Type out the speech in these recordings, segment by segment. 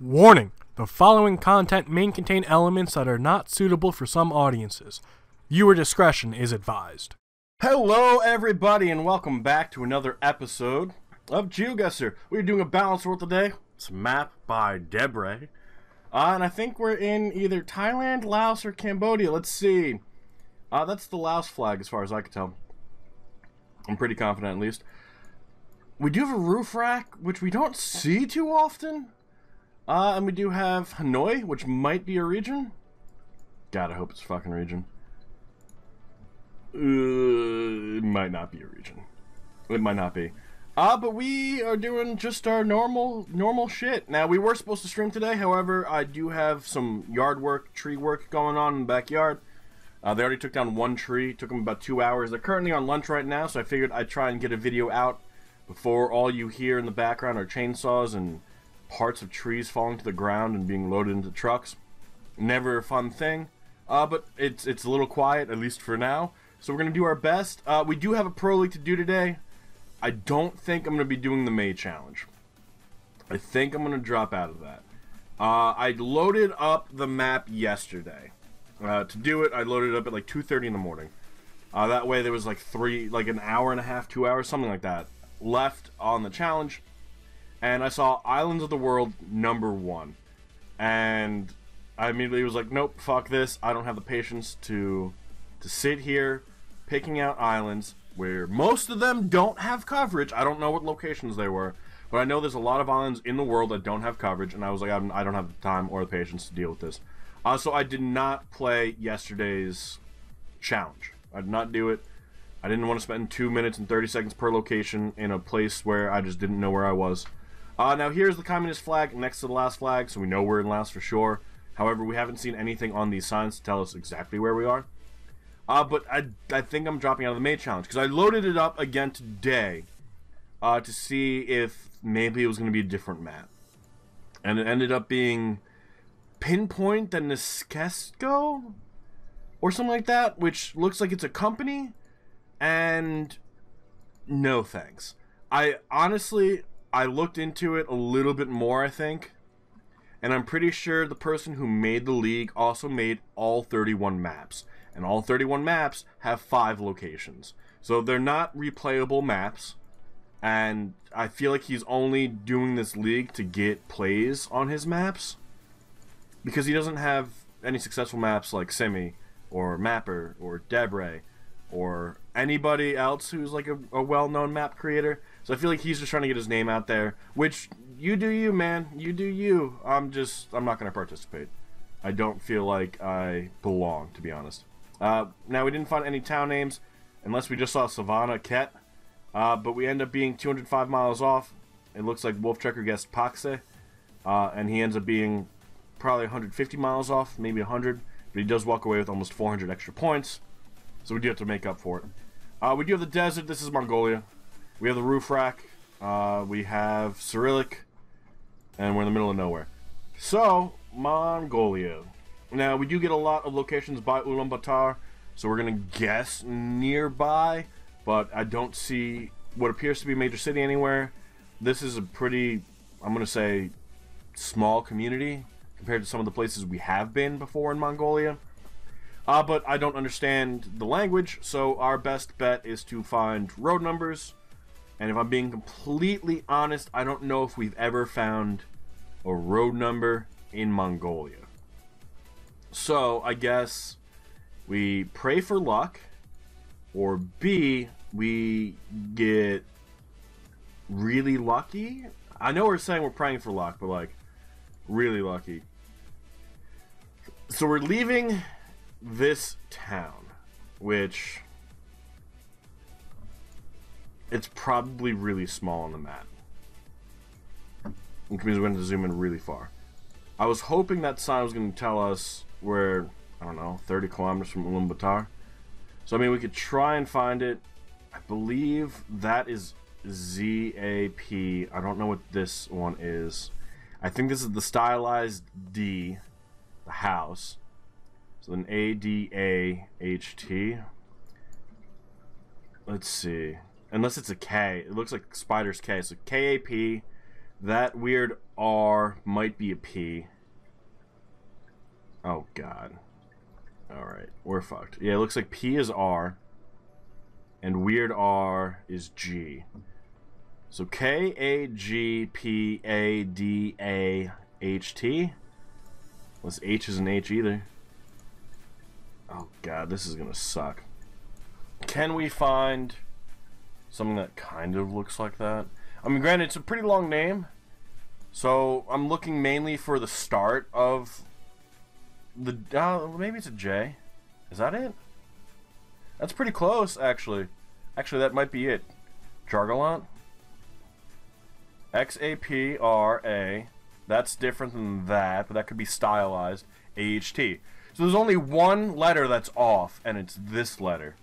Warning! The following content may contain elements that are not suitable for some audiences. Viewer discretion is advised. Hello everybody and welcome back to another episode of GeoGuessr. We're doing a balance world today. It's a map by Debre. And I think we're in either Thailand, Laos, or Cambodia. Let's see. That's the Laos flag as far as I can tell. I'm pretty confident at least. We do have a roof rack, which we don't see too often. And we do have Hanoi, which might be a region. God, I hope it's a fucking region. It might not be a region. It might not be. But we are doing just our normal shit. Now, we were supposed to stream today. However, I do have some yard work, tree work going on in the backyard. They already took down one tree. Took them about 2 hours. They're currently on lunch right now, so I figured I'd try and get a video out before all you hear in the background are chainsaws and parts of trees falling to the ground and being loaded into trucks. Never a fun thing, but it's a little quiet, at least for now. So we're going to do our best. We do have a pro league to do today. I don't think I'm going to be doing the May challenge. I think I'm going to drop out of that. I loaded up the map yesterday. To do it, I loaded it up at like 2:30 in the morning. That way there was like an hour and a half, 2 hours, something like that, left on the challenge. And I saw Islands of the World #1. And I immediately was like, nope, fuck this. I don't have the patience to sit here picking out islands where most of them don't have coverage. I don't know what locations they were, but I know there's a lot of islands in the world that don't have coverage. And I was like, I don't have the time or the patience to deal with this. So I did not play yesterday's challenge. I did not do it. I didn't want to spend 2 minutes and 30 seconds per location in a place where I just didn't know where I was. Now here's the communist flag next to the last flag, so we know we're in Laos for sure. However, we haven't seen anything on these signs to tell us exactly where we are. But I think I'm dropping out of the May challenge, because I loaded it up again today to see if maybe it was going to be a different map. And it ended up being Pinpoint the Niskesko or something like that, which looks like it's a company, and no thanks. I looked into it a little bit more, I think, and I'm pretty sure the person who made the league also made all 31 maps, and all 31 maps have 5 locations, so they're not replayable maps, and I feel like he's only doing this league to get plays on his maps, because he doesn't have any successful maps like Simi, or Mapper, or Debre, or anybody else who's like a well-known map creator. So I feel like he's just trying to get his name out there, which, you do you, man. You do you. I'm not going to participate. I don't feel like I belong, to be honest. Now, we didn't find any town names, unless we just saw Savannah Ket. But we end up being 205 miles off. It looks like Wolf Trekker guessed Paxe, and he ends up being probably 150 miles off, maybe 100. But he does walk away with almost 400 extra points, so we do have to make up for it. We do have the desert. This is Mongolia. We have the roof rack, we have Cyrillic, and we're in the middle of nowhere. So, Mongolia. Now, we do get a lot of locations by Ulaanbaatar, so we're going to guess nearby, but I don't see what appears to be a major city anywhere. This is a pretty, I'm going to say, small community compared to some of the places we have been before in Mongolia. But I don't understand the language, so our best bet is to find road numbers. And if I'm being completely honest, I don't know if we've ever found a road number in Mongolia. So, I guess we pray for luck, or B, we get really lucky? I know we're saying we're praying for luck, but like, really lucky. So we're leaving this town, which, it's probably really small on the map, which means we're going to zoom in really far. I was hoping that sign was going to tell us we're, I don't know, 30 kilometers from Ulaanbaatar. So, I mean, we could try and find it. I believe that is ZAP. I don't know what this one is. I think this is the stylized D, the house. So, then ADAHT. Let's see. Unless it's a K. It looks like Spider's K. So KAP That weird R might be a P. Oh, God. Alright, we're fucked. Yeah, it looks like P is R, and weird R is G. So K-A-G-P-A-D-A-H-T. Unless H isn't H either. Oh, God, this is gonna suck. Can we find something that kind of looks like that? I mean, granted, it's a pretty long name, so I'm looking mainly for the start of the... maybe it's a J. Is that it? That's pretty close, actually. Actually, that might be it. Jargalant. X-A-P-R-A. That's different than that, but that could be stylized. A-H-T. So there's only one letter that's off, and it's this letter.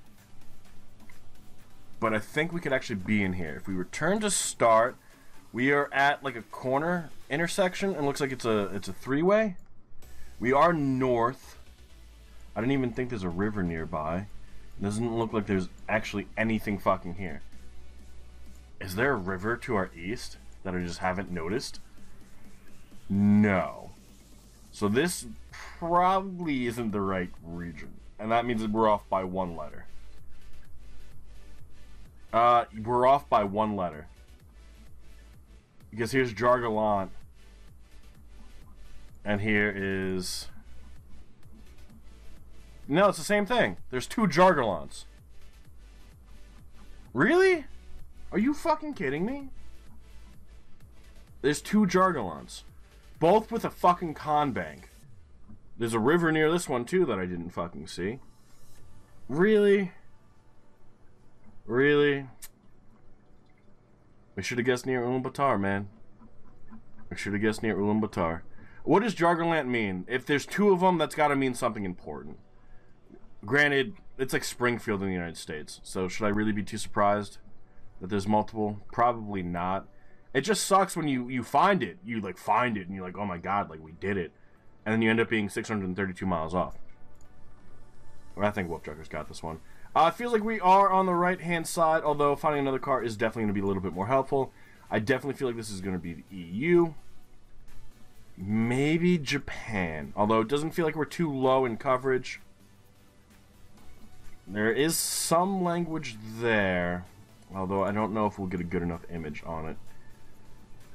But I think we could actually be in here. If we return to start, we are at like a corner intersection, and looks like it's a three-way. We are north. I don't even think there's a river nearby. It doesn't look like there's actually anything fucking here. Is there a river to our east that I just haven't noticed? No. So this probably isn't the right region, and that means that we're off by one letter. We're off by one letter. Because here's Jargalant. And here is... No, it's the same thing. There's two Jargalants. Really? Are you fucking kidding me? There's two Jargalants. Both with a fucking conbank. There's a river near this one, too, that I didn't fucking see. Really? Really? We should have guessed near Ulaanbaatar, man. We should have guessed near Ulaanbaatar. What does Jargalant mean? If there's two of them, that's got to mean something important. Granted, it's like Springfield in the United States, so should I really be too surprised that there's multiple? Probably not. It just sucks when you find it. You, like, find it, and you're like, oh my god, like, we did it. And then you end up being 632 miles off. Well, I think Wolf Trekker's got this one. It feels like we are on the right-hand side, although finding another car is definitely going to be a little bit more helpful. I definitely feel like this is going to be the EU. Maybe Japan, although it doesn't feel like we're too low in coverage. There is some language there, although I don't know if we'll get a good enough image on it.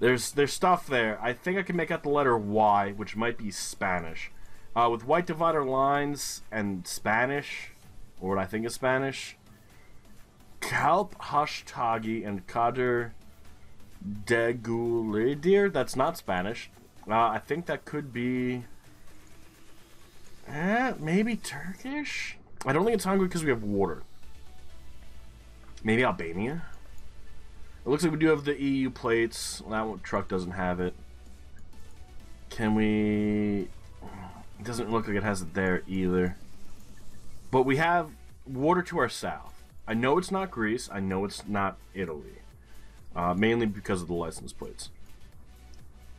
There's stuff there. I think I can make out the letter Y, which might be Spanish. With white divider lines and Spanish... or what I think is Spanish. Kalp Hashtagi and Kader Degulidir. That's not Spanish. I think that could be... maybe Turkish? I don't think it's Hungary because we have water. Maybe Albania? It looks like we do have the EU plates. That one truck doesn't have it. Can we... It doesn't look like it has it there either. But we have water to our south. I know it's not Greece. I know it's not Italy. Mainly because of the license plates.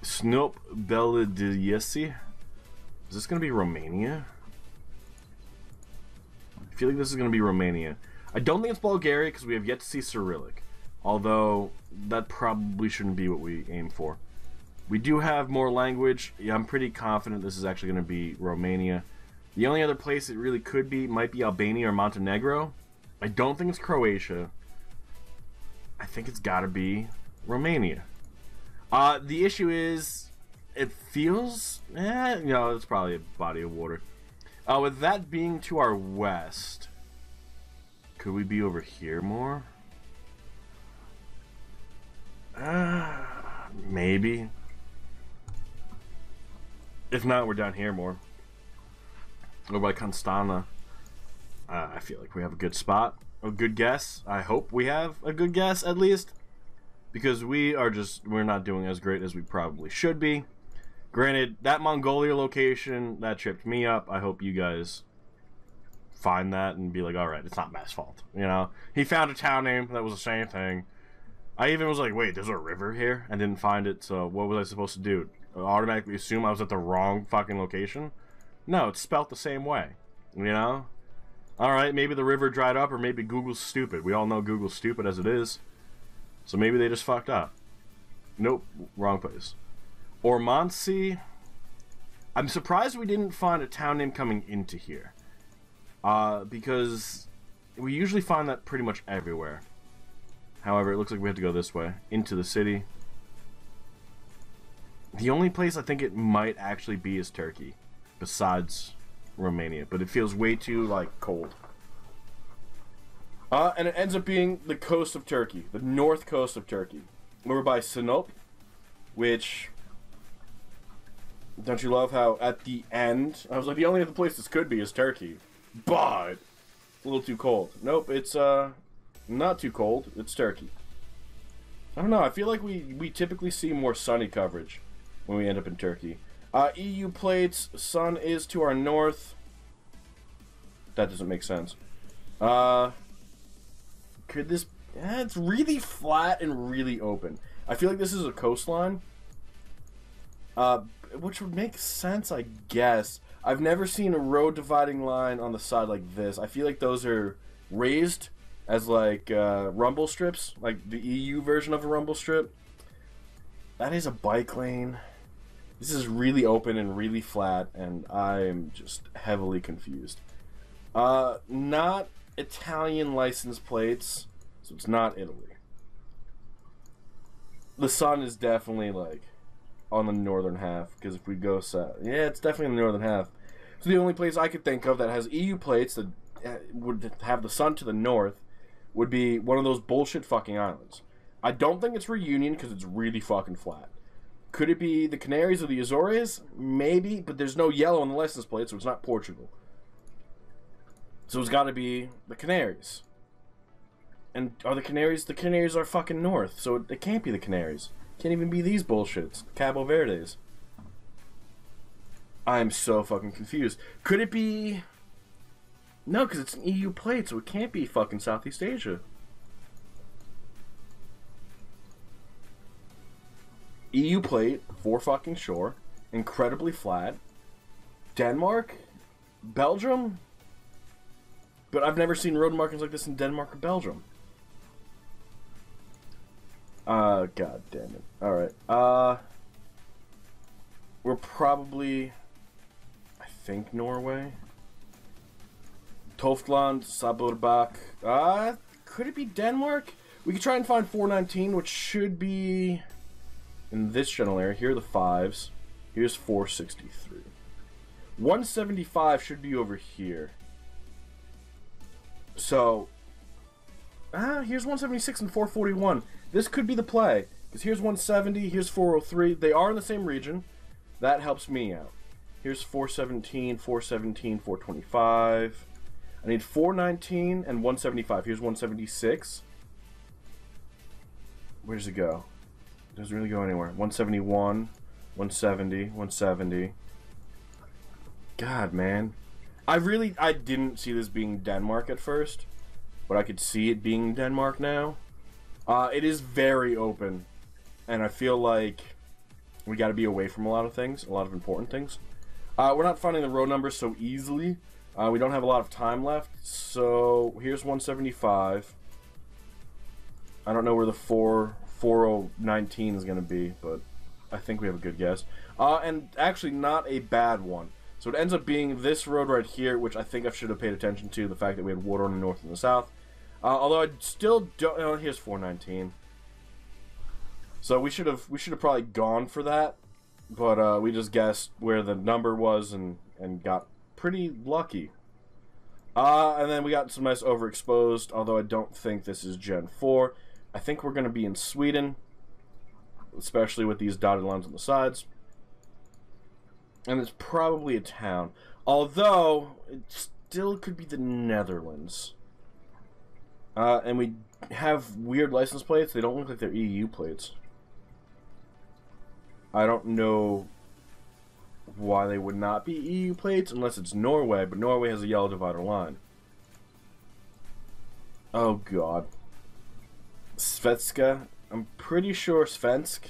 Snop Belediesi. Is this going to be Romania? I feel like this is going to be Romania. I don't think it's Bulgaria because we have yet to see Cyrillic. Although, that probably shouldn't be what we aim for. We do have more language. Yeah, I'm pretty confident this is actually going to be Romania. The only other place it really could be might be Albania or Montenegro. I don't think it's Croatia. I think it's gotta be Romania. The issue is, it feels... you know, it's probably a body of water. With that being to our west, could we be over here more? Maybe. If not, we're down here more. Or by Constana. I feel like we have a good spot. A good guess. I hope we have a good guess, at least. Because we are just... We're not doing as great as we probably should be. Granted, that Mongolia location, that tripped me up. I hope you guys find that and be like, alright, it's not Matt's fault. You know? He found a town name that was the same thing. I even was like, wait, there's a river here? And didn't find it, so what was I supposed to do? Automatically assume I was at the wrong fucking location? No, it's spelt the same way, you know? Alright, maybe the river dried up, or maybe Google's stupid. We all know Google's stupid as it is. So maybe they just fucked up. Nope, wrong place. Ormondsey. I'm surprised we didn't find a town name coming into here. Because we usually find that pretty much everywhere. However, it looks like we have to go this way, into the city. The only place I think it might actually be is Turkey, besides Romania, but it feels way too, like, cold. And it ends up being the coast of Turkey, the north coast of Turkey. Over by Sinop, which... Don't you love how at the end... I was like, the only other place this could be is Turkey. But it's a little too cold. Nope, it's, not too cold. It's Turkey. I don't know. I feel like we typically see more sunny coverage when we end up in Turkey. EU plates. Sun is to our north. That doesn't make sense. Could this... Yeah, it's really flat and really open. I feel like this is a coastline. Which would make sense, I guess. I've never seen a road dividing line on the side like this. I feel like those are raised... as like rumble strips, like the EU version of a rumble strip. That is a bike lane. This is really open and really flat, and I'm just heavily confused. Not Italian license plates, so it's not Italy. The sun is definitely like on the northern half, because if we go south, yeah, it's definitely in the northern half. So the only place I could think of that has EU plates that would have the sun to the north would be one of those bullshit fucking islands. I don't think it's Reunion because it's really fucking flat. Could it be the Canaries or the Azores? Maybe, but there's no yellow on the license plate, so it's not Portugal. So it's gotta be the Canaries. And are the Canaries? The Canaries are fucking north, so it can't be the Canaries. Can't even be these bullshits. Cabo Verdes. I'm so fucking confused. Could it be... No, because it's an EU plate, so it can't be fucking Southeast Asia. EU plate, for fucking sure, incredibly flat. Denmark? Belgium? But I've never seen road markings like this in Denmark or Belgium. God damn it. Alright, we're probably... I think Norway? Toftland, Saburbach. Could it be Denmark? We could try and find 419, which should be in this general area. Here are the 5s. Here's 463. 175 should be over here. So, here's 176 and 441. This could be the play, because here's 170, here's 403. They are in the same region. That helps me out. Here's 417, 417, 425. I need 419 and 175. Here's 176. Where does it go? It doesn't really go anywhere. 171, 170, 170. God, man. I didn't see this being Denmark at first, but I could see it being Denmark now. It is very open, and I feel like we got to be away from a lot of things, a lot of important things. We're not finding the road numbers so easily. We don't have a lot of time left, so here's 175. I don't know where the 4019 is going to be, but I think we have a good guess. And actually not a bad one. So it ends up being this road right here, which I think I should have paid attention to, the fact that we had water on the north and the south. Although I still don't... Oh, here's 419. So we should have probably gone for that, but we just guessed where the number was and got... pretty lucky. And then we got some nice overexposed, although I don't think this is Gen 4. I think we're going to be in Sweden, especially with these dotted lines on the sides. And it's probably a town, although it still could be the Netherlands. And we have weird license plates. They don't look like they're EU plates. I don't know... why they would not be EU plates unless it's Norway, but Norway has a yellow divider line. Oh god. Svenska. I'm pretty sure Svensk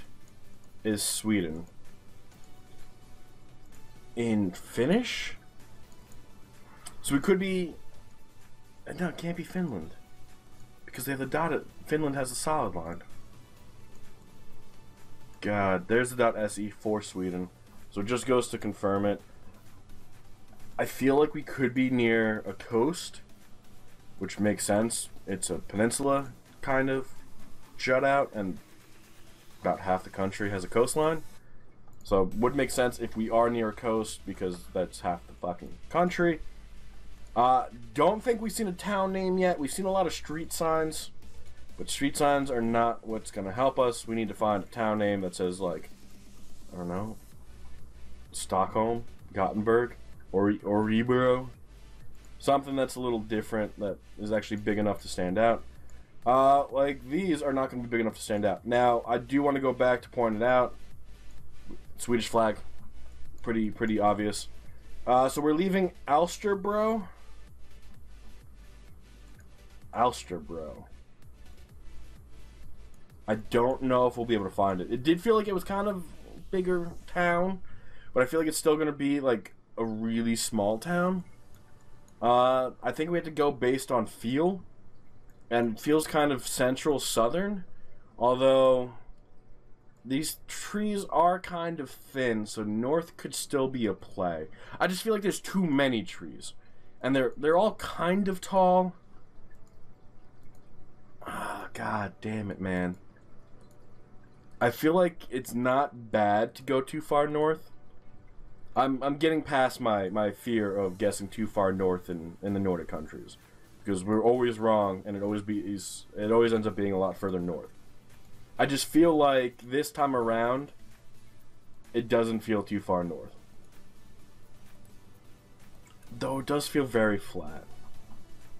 is Sweden. In Finnish? So we could be... No, it can't be Finland. Because they have the dotted... Finland has a solid line. God, there's the .se for Sweden. So it just goes to confirm it. I feel like we could be near a coast, which makes sense. It's a peninsula kind of shutout, and about half the country has a coastline. So it would make sense if we are near a coast, because that's half the fucking country. Don't think we've seen a town name yet. We've seen a lot of street signs, but street signs are not what's going to help us. We need to find a town name that says, like, I don't know, Stockholm, Gothenburg, or Rebro. Something that's a little different, that is actually big enough to stand out. Like, these are not going to be big enough to stand out. Now, I do want to go back to point it out. Swedish flag. Pretty obvious. So we're leaving Alsterbro. I don't know if we'll be able to find it. It did feel like it was kind of a bigger town, but I feel like it's still going to be like a really small town. I think we have to go based on feel, and feel's kind of central southern, although these trees are kind of thin, so north could still be a play. I just feel like there's too many trees, and they're all kind of tall. Ah, god damn it, man. I feel like it's not bad to go too far north. I'm getting past my fear of guessing too far north in the Nordic countries, because we're always wrong, and it always ends up being a lot further north. I just feel like this time around, it doesn't feel too far north, though it does feel very flat.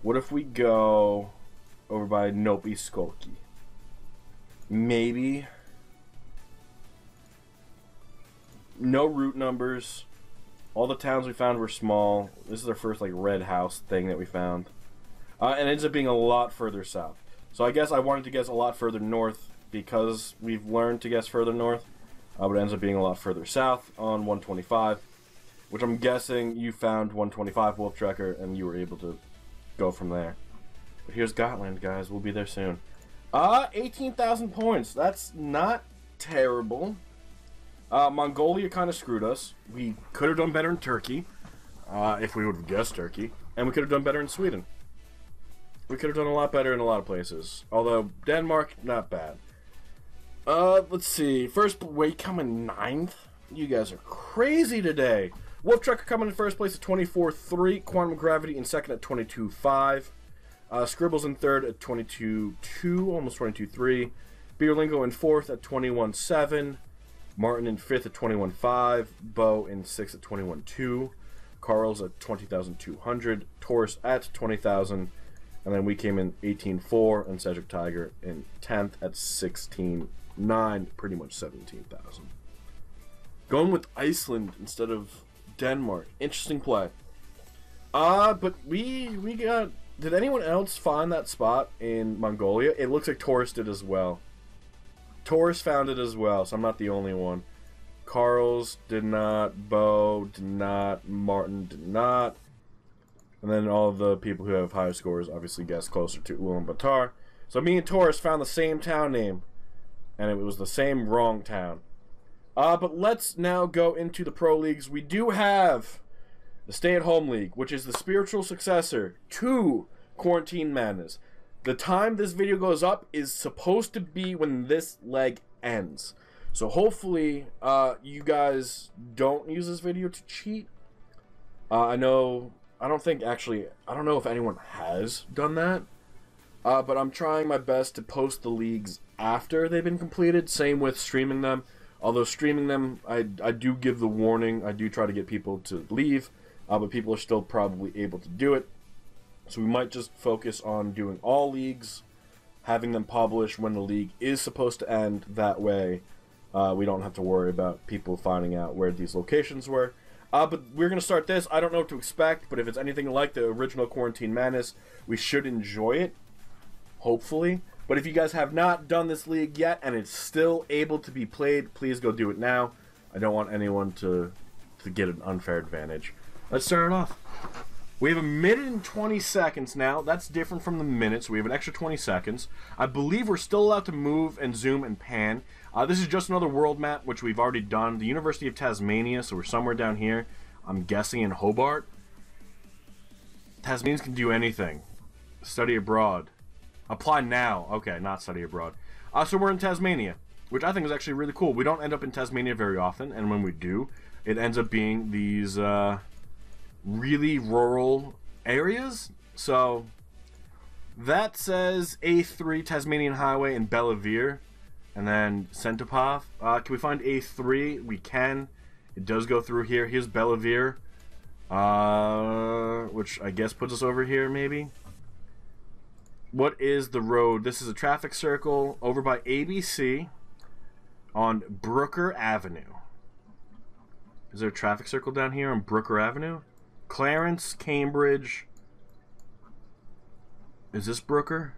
What if we go over by Nopiskoki? Maybe. No route numbers. All the towns we found were small. This is our first like red house thing that we found. And it ends up being a lot further south. So I guess I wanted to guess a lot further north because we've learned to guess further north. But it ends up being a lot further south on 125, which I'm guessing you found 125, Wolf Trekker, and you were able to go from there. But here's Gotland, guys. We'll be there soon. 18,000 points. That's not terrible. Mongolia kind of screwed us. We could have done better in Turkey, if we would have guessed Turkey. And we could have done better in Sweden. We could have done a lot better in a lot of places. Although, Denmark, not bad. Let's see. First, wait, coming ninth? You guys are crazy today. Wolf Trekker coming in first place at 24.3. Quantum Gravity in second at 22.5. Scribbles in third at 22.2, almost 22.3. Beerlingo in fourth at 21.7. Martin in fifth at 21.5. Bo in sixth at 21.2. Carl's at 20,200. Taurus at 20,000. And then we came in 18.4, and Cedric Tiger in 10th at 16.9, pretty much 17,000. Going with Iceland instead of Denmark. Interesting play. But we got... Did anyone else find that spot in Mongolia? It looks like Taurus did as well. Taurus found it as well, so I'm not the only one. Carl's did not, Bo did not, Martin did not. And then all the people who have higher scores obviously guessed closer to Ulaanbaatar. So me and Taurus found the same town name, and it was the same wrong town. But let's now go into the pro leagues. We do have the Stay-at-Home League, which is the spiritual successor to Quarantine Madness. The time this video goes up is supposed to be when this leg ends. So hopefully you guys don't use this video to cheat. I don't know if anyone has done that. But I'm trying my best to post the leagues after they've been completed. Same with streaming them. Although streaming them, I do give the warning. I do try to get people to leave. But people are still probably able to do it. So we might just focus on doing all leagues, having them published when the league is supposed to end. That way, we don't have to worry about people finding out where these locations were. But we're going to start this. I don't know what to expect, but if it's anything like the original Quarantine Madness, we should enjoy it, hopefully. But if you guys have not done this league yet and it's still able to be played, please go do it now. I don't want anyone to get an unfair advantage. Let's start it off. We have a minute and 20 seconds now. That's different from the minutes. We have an extra 20 seconds. I believe we're still allowed to move and zoom and pan. This is just another world map, which we've already done. The University of Tasmania, so we're somewhere down here. I'm guessing in Hobart. Tasmanians can do anything. Study abroad. Apply now. Okay, not study abroad. So we're in Tasmania, which I think is actually really cool. We don't end up in Tasmania very often, and when we do, it ends up being these... really rural areas. So that says A3 Tasmanian Highway in Bellevue and then Centipath. Can we find A3? We can. It does go through here. Here's Bellevue, which I guess puts us over here maybe. What is the road? This is a traffic circle over by ABC on Brooker Avenue. Is there a traffic circle down here on Brooker Avenue? Clarence, Cambridge, is this Brooker?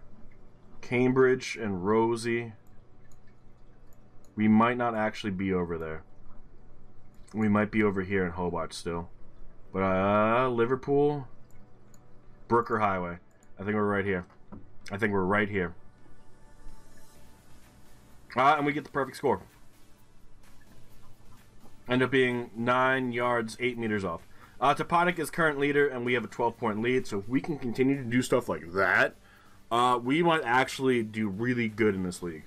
Cambridge and Rosie. We might not actually be over there. We might be over here in Hobart still. But Liverpool, Brooker Highway. I think we're right here. I think we're right here. And we get the perfect score. End up being 9 yards, 8 meters off. Toponic is current leader, and we have a 12-point lead, so if we can continue to do stuff like that, we might actually do really good in this league.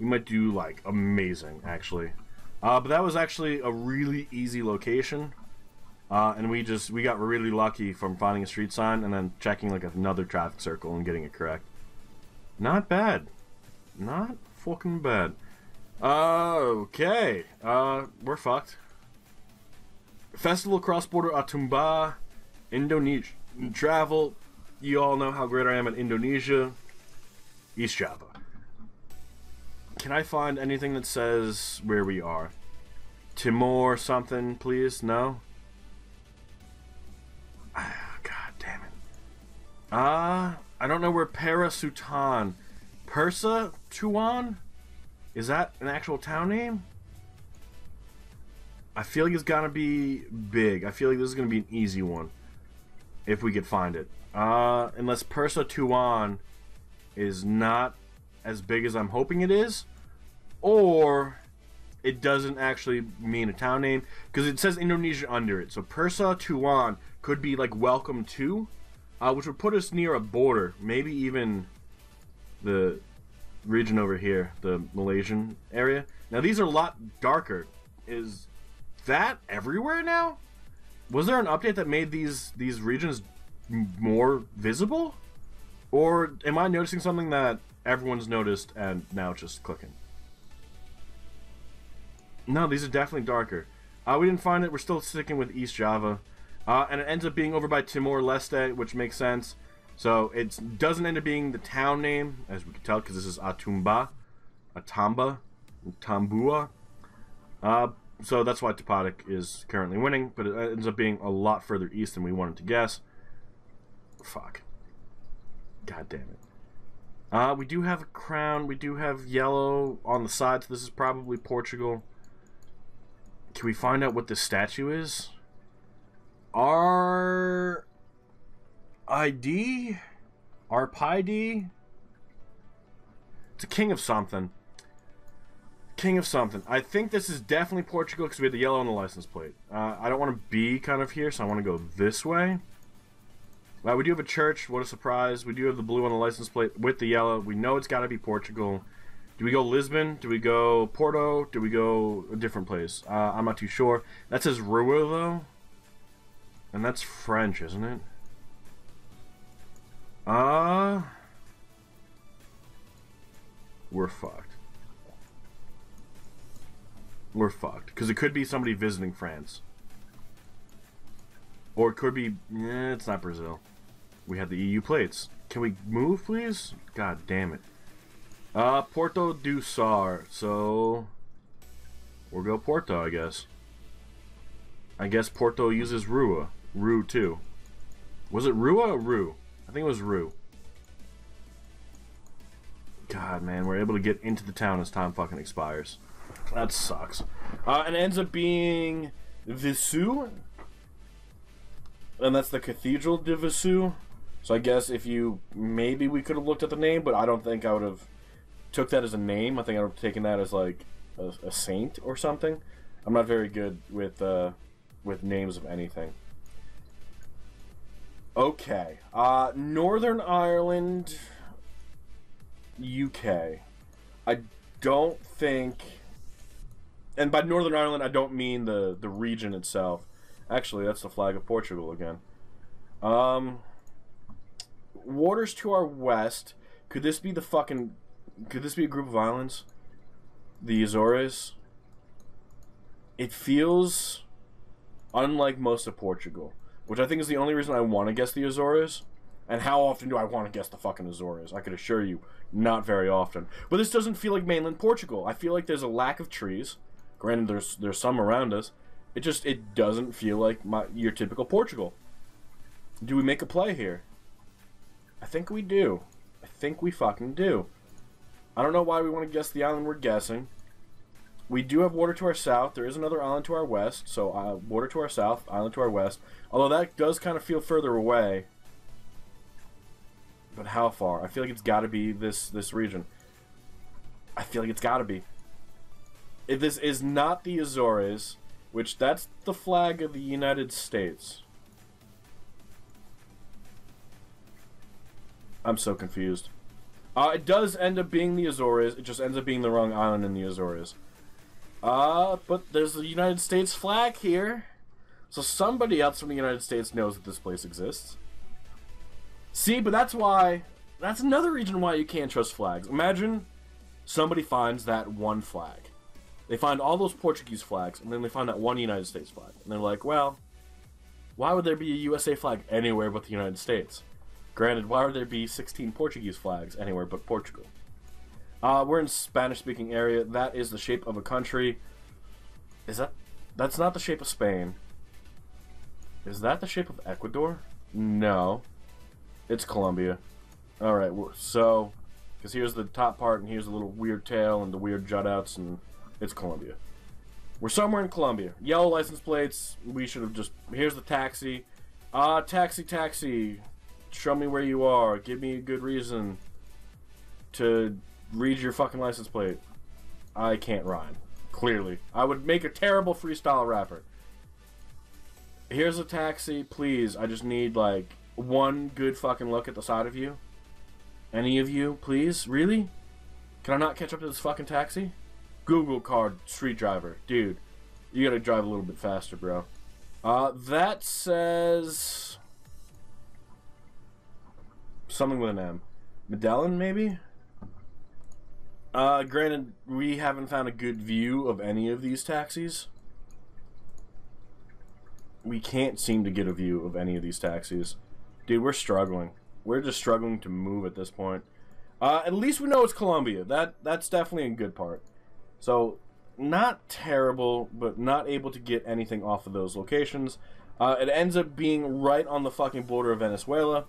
We might do, like, amazing, actually. But that was actually a really easy location, and we got really lucky from finding a street sign and then checking, like, another traffic circle and getting it correct. Not bad. Not fucking bad. Okay. We're fucked. Festival cross-border Atumba, Indonesia travel. You all know how great I am at Indonesia. East Java. Can I find anything that says where we are? Timor something, please? No? Ah, god damn it. I don't know where Parasutan. Persa Tuan? Is that an actual town name? I feel like it's gonna be big. I feel like this is gonna be an easy one if we could find it. Unless Persa Tuan is not as big as I'm hoping it is, or it doesn't actually mean a town name because it says Indonesia under it. So Persa Tuan could be like welcome to, which would put us near a border, maybe even the region over here, the Malaysian area. Now these are a lot darker. Is that everywhere now? Was there an update that made these regions more visible? Or am I noticing something that everyone's noticed and now just clicking? No, these are definitely darker. We didn't find it. We're still sticking with East Java. And it ends up being over by Timor-Leste, which makes sense. So it doesn't end up being the town name, as we can tell, because this is Atumba, Atamba, Tambua. So that's why Toponic is currently winning, but it ends up being a lot further east than we wanted to guess. Fuck. God damn it. We do have a crown. We do have yellow on the sides. This is probably Portugal. Can we find out what this statue is? R-I-D? R-P-I-D? It's a king of something. King of something. I think this is definitely Portugal because we had the yellow on the license plate. I don't want to be kind of here, so I want to go this way. Well, we do have a church. What a surprise. We do have the blue on the license plate with the yellow. We know it's got to be Portugal. Do we go Lisbon? Do we go Porto? Do we go a different place? I'm not too sure. That says Rio, though. And that's French, isn't it? We're fucked. We're fucked. Because it could be somebody visiting France. Or it could be... it's not Brazil. We have the EU plates. Can we move, please? God damn it. Porto do Sar. So... we'll go Porto, I guess. I guess Porto uses Rua. Rue, too. Was it Rua or Rue? I think it was Rue. God, man. We're able to get into the town as time fucking expires. That sucks. And it ends up being Visu. and that's the Cathedral de Viseu. So I guess if you, maybe we could have looked at the name, but I don't think I would have took that as a name. I think I would have taken that as like a saint or something. I'm not very good with names of anything. Okay, Northern Ireland, UK. I don't think, and by Northern Ireland I don't mean the region itself. Actually, that's the flag of Portugal again. Waters to our west. Could this be the fucking... Could this be a group of islands? The Azores? It feels unlike most of Portugal, which I think is the only reason I want to guess the Azores. And how often do I want to guess the fucking Azores? I can assure you, not very often. But this doesn't feel like mainland Portugal. I feel like there's a lack of trees. Granted, there's some around us. It just, it doesn't feel like your typical Portugal. Do we make a play here? I think we do. I think we fucking do. I don't know why we want to guess the island we're guessing. We do have water to our south. There is another island to our west. So water to our south, island to our west. Although that does kind of feel further away. But how far? I feel like it's got to be this region. I feel like it's got to be. If this is not the Azores, which that's the flag of the United States. I'm so confused. It does end up being the Azores. It just ends up being the wrong island in the Azores. But there's the United States flag here. So somebody else from the United States knows that this place exists. See, but that's why... That's another reason why you can't trust flags. Imagine somebody finds that one flag. They find all those Portuguese flags, and then they find that one United States flag. And they're like, well, why would there be a USA flag anywhere but the United States? Granted, why would there be 16 Portuguese flags anywhere but Portugal? We're in Spanish-speaking area. That is the shape of a country. Is that... That's not the shape of Spain. Is that the shape of Ecuador? No. It's Colombia. Alright, so... Because here's the top part, and here's the little weird tail, and the weird jut-outs, and... It's Colombia. We're somewhere in Colombia. Yellow license plates. We should have just... Here's the taxi. Taxi, taxi. Show me where you are. Give me a good reason to read your fucking license plate. I can't rhyme. Clearly. I would make a terrible freestyle rapper. Here's a taxi. Please, I just need, like, one good fucking look at the side of you. Any of you, please? Really? Can I not catch up to this fucking taxi? Google card, street driver. Dude, you gotta drive a little bit faster, bro. That says... Something with an M. Medellin, maybe? Granted, we haven't found a good view of any of these taxis. We can't seem to get a view of any of these taxis. Dude, we're struggling. We're just struggling to move at this point. At least we know it's Colombia. That's definitely a good part. So, not terrible, but not able to get anything off of those locations. It ends up being right on the fucking border of Venezuela,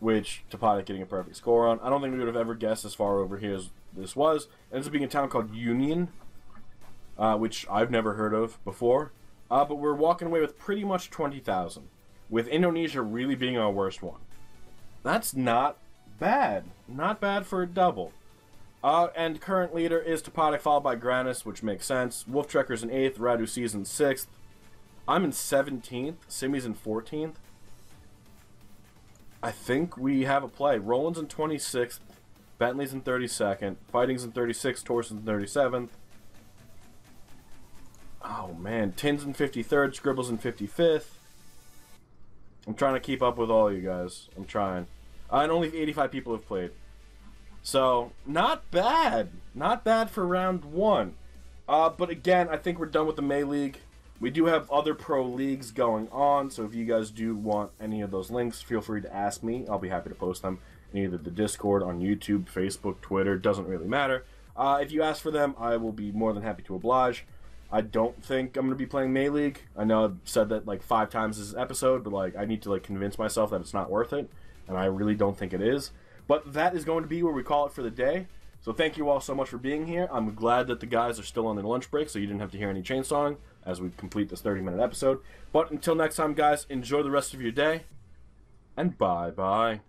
which Toponic getting a perfect score on. I don't think we would have ever guessed as far over here as this was. It ends up being a town called Reunion, which I've never heard of before. But we're walking away with pretty much 20,000, with Indonesia really being our worst one. That's not bad. Not bad for a double. And current leader is Toponic, followed by Granis, which makes sense. Wolf Trekker's in 8th, Radusi's in 6th. I'm in 17th, Simi's in 14th. I think we have a play. Roland's in 26th, Bentley's in 32nd, Fighting's in 36th, Torsen's in 37th. Oh man, Tin's in 53rd, Scribbles in 55th. I'm trying to keep up with all you guys. I'm trying. And only 85 people have played. So, not bad. Not bad for round one. But again, I think we're done with the May League. We do have other pro leagues going on, so if you guys do want any of those links, feel free to ask me. I'll be happy to post them in either the Discord, on YouTube, Facebook, Twitter, doesn't really matter. If you ask for them, I will be more than happy to oblige. I don't think I'm going to be playing May League. I know I've said that like 5 times this episode, but like I need to like convince myself that it's not worth it, and I really don't think it is. But that is going to be where we call it for the day. So thank you all so much for being here. I'm glad that the guys are still on their lunch break, so you didn't have to hear any chainsawing. as we complete this 30-minute episode. But until next time, guys, enjoy the rest of your day, and bye-bye.